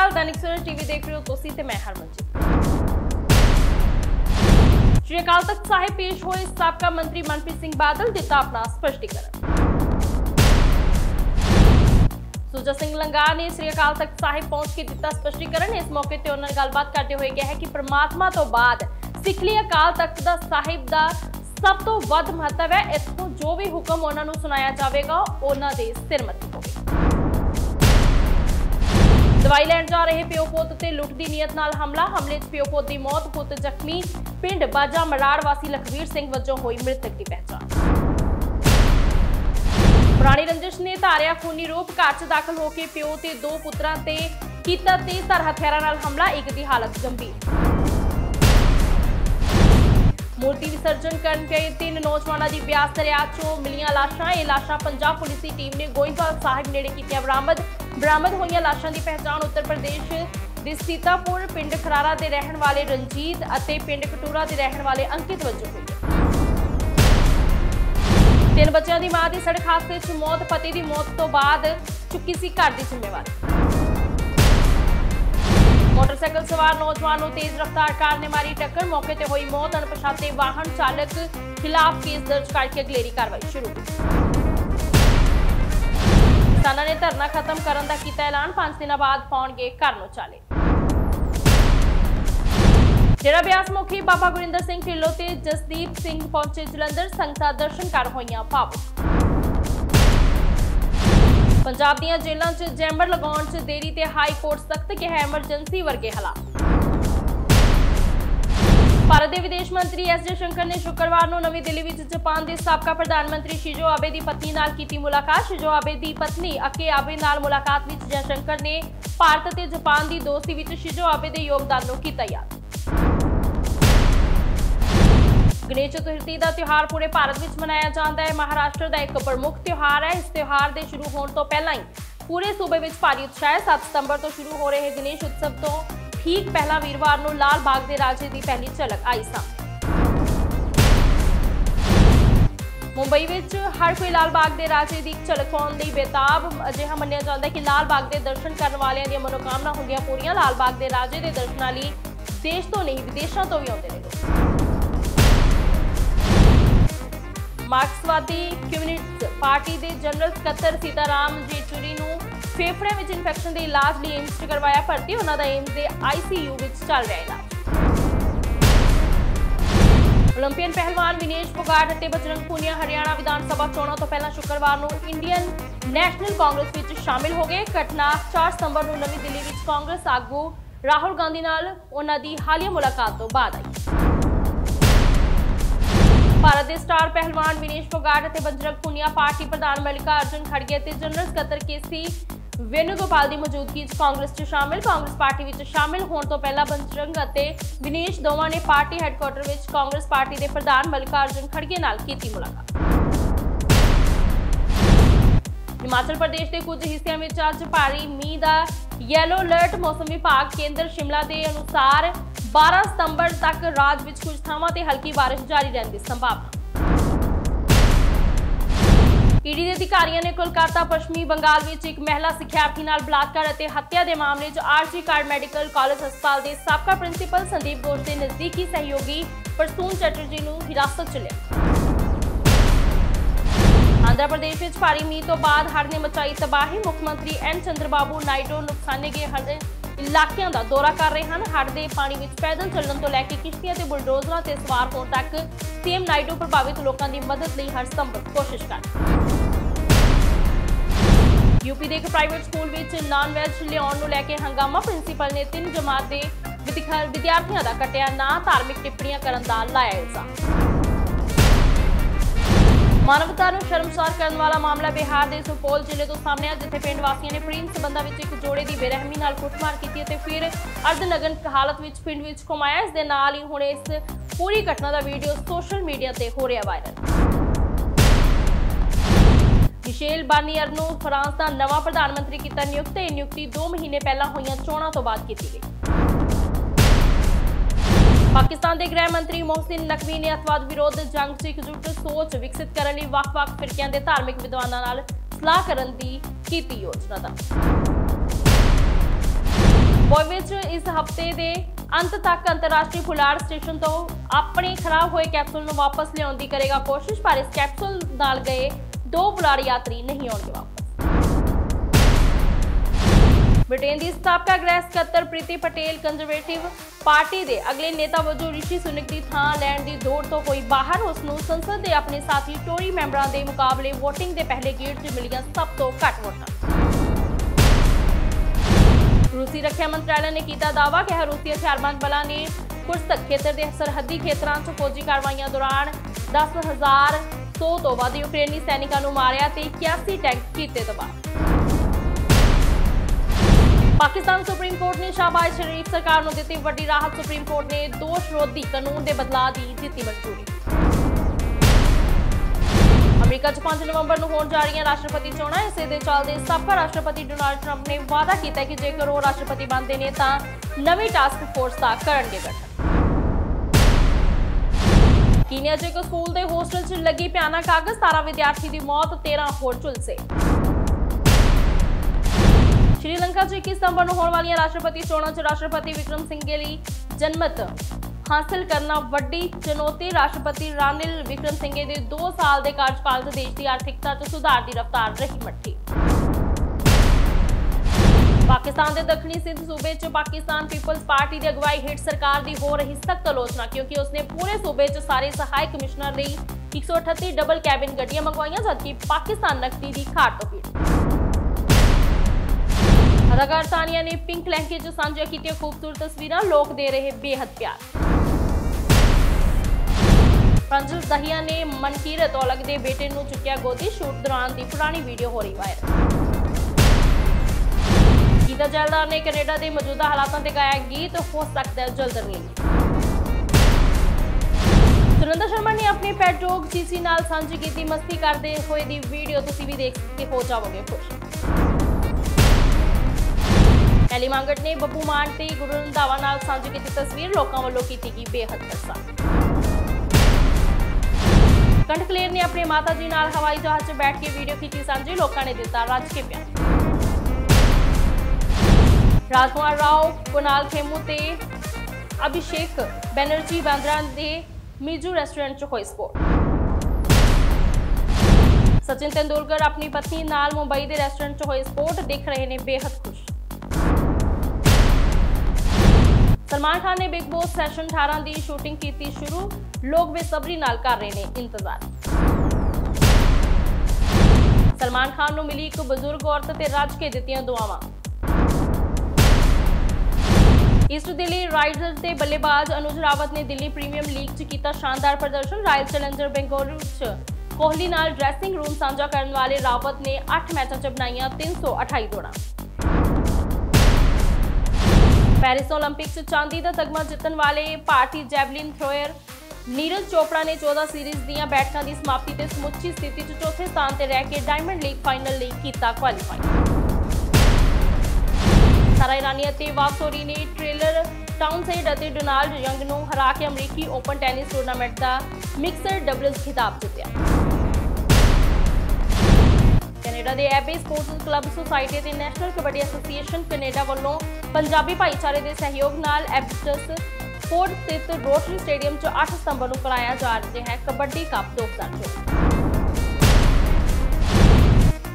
नमस्कार, दैनिक सवेरा टीवी देख रहे हो कोसी से मैं हरमनजीत। श्रीकाल तख्त साहिब पेश हुए साबका मंत्री मनप्रीत सिंह बादल, देता अपना स्पष्टीकरण। सुजा सिंह लंगा ने श्रीकाल तख्त साहिब पहुंच के दिता स्पष्टीकरण। इस मौके ते उन्होंने गलबात करते हुए कहा कि परमात्मा तो बाद सिख ली अकाल तख्त दा साहिब दा सब तो वध महत्व है। इसको जो भी हुक्म उन्होंने सुनाया जाएगा उन्होंने दे सिरमती होगी। दवाई लैण जा रहे प्यो पुत ते लुट की नीयत नाल हमला, हमले च प्यो पुत की मौत, पुत जख्मी। पिंड बाजा मराड़ वासी लखवीर सिंह वजों हुई मृतक की पहचान। पुरानी रंजिश ने धारिया खूनी रूप, घर च दाखिल होकर प्यो ते दो पुत्रां ते कीता तेज धार हथियारां नाल हमला, एक की हालत गंभीर। मूर्ति विसर्जन करन गए तीन नौजवानों की ब्यास दरिया चों मिलियां लाशां। यह लाशां पंजाब पुलिस की टीम ने गोइंदवाल साहिब नेड़े कीतियां बरामद होईयां। लाशां की पहचान उत्तर प्रदेश के सीतापुर, पिंड खरारा के रहने वाले रंजीत और पिंड कटूरा के रहने वाले अंकित वजों हुई। तीन बच्चों की मां की सड़क हादसे में मौत, पति की मौत तो बाद चुकी सी घर की जिम्मेवारी। मोटरसाइकिल सवार नौजवान को तेज रफ्तार कार ने मारी टक्कर, मौके पर हुई मौत। अनपछाते वाहन चालक खिलाफ केस दर्ज करके अगलेरी कार्रवाई शुरू। किसानों ने धरना खत्म करने का किया ऐलान, 5 दिन बाद पाउणगे घर नूं चाले। डेरा ब्यास मुखी बाबा गुरिंदर सिंह ढिल्लों ते जसदीप सिंह पहुंचे जलंधर, संगतां दर्शन कर होईयां भावुक। पंजाब दीयां जेलां च जैंबर लगाउण च देरी ते हाई कोर्ट सख्त, कहा एमरजेंसी वर्गे हालात। भारत के विदेश मंत्री एस जयशंकर ने शुक्रवार को नवी दिल्ली में जापान के साबका प्रधानमंत्री शिजो आबे की पत्नी नाल कीती मुलाकात। शिजो आबे की पत्नी अके आबे नाल मुलाकात में जयशंकर ने भारत और जापान की दोस्ती में शिजो आबे के योगदान को किया याद। गणेश चतुर्थी का त्यौहार पूरे भारत में मनाया जाता है। महाराष्ट्र का एक प्रमुख त्यौहार है। इस त्यौहार के शुरू होने तो पहले ही पूरे सूबे में भारी उत्साह है। 7 सितंबर तो शुरू हो रहे गणेश उत्सव तो ठीक पहला वीरवार को लाल बाग के राजे की पहली झलक आई सी। मुंबई में हर कोई लाल बाग के राजे की झलक पाने लिए बेताब। अजिहा मनिया जाता है कि लाल बाग के दर्शन करने वालों की मनोकामना होंगे पूरी। लाल बाग के राजे के दर्शनों लिए देश तो नहीं विदेशों तो भी आते हैं लोग। मार्क्सवादी कम्युनिस्ट पार्टी के जनरल सकत्तर सीताराम येचुरी फेफड़े में इन्फेक्शन के इलाज लिए एम्स करवाया भर्ती, उन्होंने एम्स के आईसीयू में चल रहा इलाज। ओलंपियन पहलवान विनेश फोगाट और बजरंग पुनिया हरियाणा विधानसभा चोणों तो पहला शुक्रवार को इंडियन नैशनल कांग्रेस में शामिल हो गए। घटना 4 सितंबर को नवी दिल्ली में कांग्रेस आगू राहुल गांधी नाल उनकी हालिया मुलाकात तो बाद आई। भारत के स्टार पहलवान विनेश फोगाट और बजरंग पुनिया पार्टी प्रधान मल्लिकार्जुन खड़गे और जनरल सकत्तर केसी वेणुगोपाल की मौजूदगी कांग्रेस में शामिल। कांग्रेस पार्टी में शामिल होने तो पहला बजरंग और विनेश दोवां ने पार्टी हैडकुआटर में कांग्रेस पार्टी के प्रधान मल्लिकार्जुन खड़गे नाल की मुलाकात। हिमाचल प्रदेश के कुछ हिस्सों में आज भारी मींह का येलो अलर्ट। मौसम विभाग केंद्र शिमला के अनुसार 12 सितंबर तक राज विच कुछ थावां ते हल्की बारिश जारी रहने की संभावना। ईडी के अधिकारियों ने कोलकाता पश्चिमी बंगाल में एक महिला सिख्यार्थी नाल बलात्कार और हत्या के मामले आरजी कार्ड मेडिकल कॉलेज हस्पताल के साबका प्रिंसीपल संदीप घोष के नजदीकी सहयोगी प्रसून चटर्जी को हिरासत च लिया। आंध्र प्रदेश में भारी मींह तो बाद हड़ ने मचाई तबाही। मुख्यमंत्री एन चंद्रबाबू नायडू नुकसाने गए हड़ इलाकों का दौरा कर रहे हैं। हड़ के पानी में पैदल चलने तो लैके किश्तियां ते बुलडोजरों से सवार होने तक सीएम नायडू प्रभावित लोगों की मदद लिए हर संभव कोशिश कर। यूपी के एक प्राइवेट स्कूल में नॉन वैज लियाउण नूं लैके हंगामा, प्रिंसीपल ने 3 जमात के विद्यार्थियों का कटिया ना, धार्मिक टिप्पणियां करने का लाया इल्जाम। मानवता को शर्मसार करने वाला मामला बिहार के सुपौल जिले तो सामने आया, जिथे पिंड वासियों ने प्रेम संबंधों में एक जोड़े की बेरहमी नाल कुटमार की ते फिर अर्धनग्न हालत में पिंड में घुमाया। इस दे नाल ही हुण इस पूरी घटना का वीडियो सोशल मीडिया से हो रहा वायरल। मिशेल बार्नियर को फ्रांस का नवा प्रधानमंत्री किया नियुक्त। यह नियुक्ति 2 महीने पहला हुई चोणों तो बाद की गई। पाकिस्तान के गृह मंत्री मोहसिन नकवी ने अतवाद विरोध जंग से एकजुट सोच विकसित करने लिए ਵੱਖ-ਵੱਖ फिरकियां के धार्मिक विद्वानों नाल सलाह करने की योजना। ਬੋਏ इस हफ्ते के अंत तक अंतरराष्ट्रीय फुलाड़ स्टेशन तो अपने खराब हुए कैप्सूल को वापस लियाउण दी करेगा कोशिश पर इस कैप्सूल नाल गए दो बुलाड़ यात्री नहीं आउणगे वापस। ब्रिटेन की साबका गृह सकत्तर प्रीति पटेल कंजरवेटिव पार्टी के अगले नेता वजों ऋषि सुनक की थां लैण की दौड़ तो कोई बाहर उसनूं संसद के अपने साथी टोरी मैंबरां के मुकाबले वोटिंग के पहले गेड़ से मिलियां सब तो घट वोटां। रूसी रक्षा मंत्रालय ने किया दावा कि रूसी हथियारबंद बलों ने कुर्स्क खेत्र के सरहदी खेतों च फौजी कार्रवाइयां दौरान 10,100 तो वध यूक्रेनी सैनिकों को मारिया ते 81 टैंक किए तबाह। पाकिस्तान सुप्रीम कोर्ट ने शाहबाज शरीफ सरकार को दी वड्डी राहत। सुप्रीम कोर्ट ने दोष विरोधी कानून के बदलाव की दी मंजूरी। अमरीका 5 नवंबर को होने जा रही हैं राष्ट्रपति चोणां। इसे दे चलदे साबका राष्ट्रपति डोनाल्ड ट्रंप ने वादा किया कि जेकर वो राष्ट्रपति बनते हैं तो नवी टास्क फोर्स का करनगे गठन। कीनिया च एक स्कूल के होस्टल च लगी भयानक आग, 17 विद्यार्थी की मौत, 13 होर झुलसे। श्रीलंका च 21 सितंबर को होने वाली राष्ट्रपति चोणां च राष्ट्रपति विक्रम सिंह के लिए जनमत हासिल करना वड्डी चुनौती। राष्ट्रपति रानिल विक्रम सिंघे के 2 साल के कार्यकाल देश की आर्थिकता च सुधार की रफ्तार रही मठी। पाकिस्तान के दक्षिणी सिंध सूबे च पाकिस्तान पीपल्स पार्टी की अगवाई हेठ सरकार की हो रही सख्त आलोचना क्योंकि उसने पूरे सूबे च सारे सहायक कमिश्नर लिए 138 डबल कैबिन गड्डियां मंगवाइयां जबकि पाकिस्तान नकदी की घाट तो पीड़ित। अदाकार सानिया ने पिंक लहंगे च साझा कीतियां खूबसूरत तस्वीरां, लोग दे रहे बेहद प्यार। प्रांजल दहिया ने मनकीरत औलख के बेटे को चुकिया गोदी, शूट दौरान की पुरानी वीडियो हो रही वायरल। गीता जैलदार ने कनेडा के मौजूदा हालातों से गाया गीत हो सकता है जल्द रिलीज। सुरेंद्र शर्मा ने अपने पेट डॉग सीसी नाल सांझी की मस्ती करते हुए दी वीडियो तुसीं भी देख के हो जाओगे खुश। एली मांगट ने बब्बू मान ते गुरु रंधावा नाल सांझी की तस्वीर, लोगों वालों की गई बेहद पसंद। कंठकलेर ने अपने माता जी नाल हवाई जहाज च बैठ के वीडियो खींची सांझी, लोगों ने दिता रज के प्यार। राजकुमार राव, कुणाल खेमू ते अभिषेक बैनर्जी बांद्रा के मिजू रेस्टोरेंट च होई स्पोर्ट। सचिन तेंदुलकर अपनी पत्नी नाल मुंबई के रेस्टोरेंट च होई स्पोर्ट, देख रहे ने बेहद खुश। सलमान खान ने बिग बॉस सैशन 18 की शूटिंग की शुरू, लोग बेसब्री नाल कर रहे हैं इंतजार। सलमान खान को मिली एक बजुर्ग औरत ते रज के दित्तियां दुआवां। ईस्ट दिल्ली राइडर्स के बल्लेबाज अनुज रावत ने दिल्ली प्रीमियर लीग च कीता शानदार प्रदर्शन, रॉयल चैलेंजर बेंगलुरू च कोहली नाल ड्रैसिंग रूम साझा करने वाले रावत ने 8 मैचों च बनाईयां 328 दौड़ां। पेरिस ओलंपिक चांदी का तगमा जितने वाले भारतीय जैवलिन थ्रोअर नीरज चोपड़ा ने 14 सीरीज दीयां बैठकां की समाप्ति से समुची स्थिति च 4थे स्थान पर रह के डायमंड लीग फाइनल लिए किया क्वालीफाई। सारा ईरानी और वावसोरी ने ट्रेलर टाउनसेड और डोनाल्ड यंग को हरा के अमरीकी ओपन टैनिस टूरनामेंट का मिक्सर डबल्स खिताब जितया। कनेडा के एबे स्पोर्ट्स क्लब सोसाइटी के नैशनल कबड्डी एसोसीएशन कनेडा वालों पंजाबी भाईचारे के सहयोग नाल एबेटस कोर्ट स्थित रोटरी स्टेडियम 8 सितंबर को कराया जा रहा है कबड्डी कप 2024।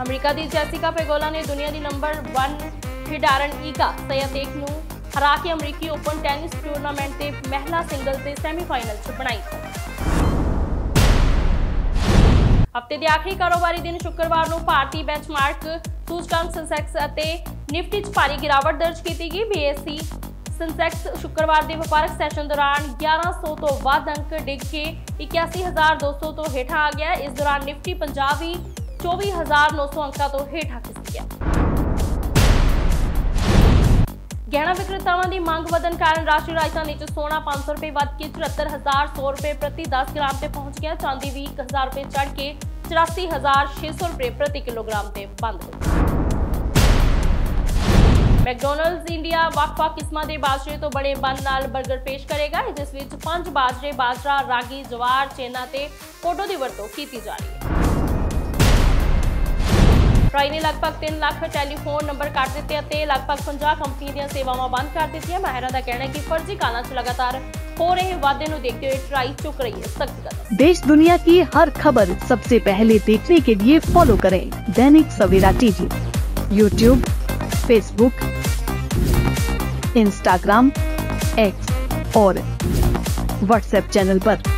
अमरीका की जैसिका पेगोला ने दुनिया की नंबर 1 खिडारन ईगा स्वियातेक को हरा के अमरीकी ओपन टैनिस टूरनामेंट के महिला सिंगल से सैमीफाइनल च बनाई। हफ्ते के आखिरी कारोबारी दिन शुक्रवार को भारतीय बेंचमार्क सूचकांक सेंसेक्स और निफ्टी च भारी गिरावट दर्ज की गई। BSE सेंसेक्स शुक्रवार के व्यापारक सैशन दौरान 1100 तो वध अंक डिग के 81,200 तो हेठा आ गया। इस दौरान निफ्टी पंजाब भी 24,900 अंकों तो हेठा खिसक गया। गहना विक्रेताओं की मांग बढ़ने कारण राष्ट्रीय राजधानी में सोना 500 रुपये बढ़ के 74,100 रुपये प्रति 10 ग्राम से पहुंच गया। चांदी भी 1,000 रुपये चढ़ के 84,600 रुपये प्रति किलोग्राम से बंद हो। मैकडोनल्ड्स इंडिया ਵੱਖ-ਵੱਖ किस्म के बाजरे तो बड़े बन नाल बर्गर पेश करेगा, जिस विच 5 बाजरे बाजरा रागी जवार चेना ते कोडो की वरतों की जा रही है। ਟਰਾਈ ਨੇ ਲਗਭਗ 3 ਲੱਖ ਟੈਲੀਫੋਨ ਨੰਬਰ ਕੱਟ ਦਿੱਤੇ ਅਤੇ ਲਗਭਗ 50 ਕੰਪਨੀਆਂ ਦੀਆਂ ਸੇਵਾਵਾਂ ਬੰਦ ਕਰ ਦਿੱਤੀਆਂ। ਮਾਹਿਰਾਂ ਦਾ ਕਹਿਣਾ ਹੈ ਕਿ ਫਰਜ਼ੀ ਕਾਲਾਂ 'ਚ ਲਗਾਤਾਰ हो रहे वादे को देखते हुए ट्राई चुक रही है सख्त कदम। देश दुनिया की हर खबर सबसे पहले देखने के लिए फॉलो करें Dainik Savera TV YouTube, Facebook, Instagram, X और व्हाट्सएप चैनल पर।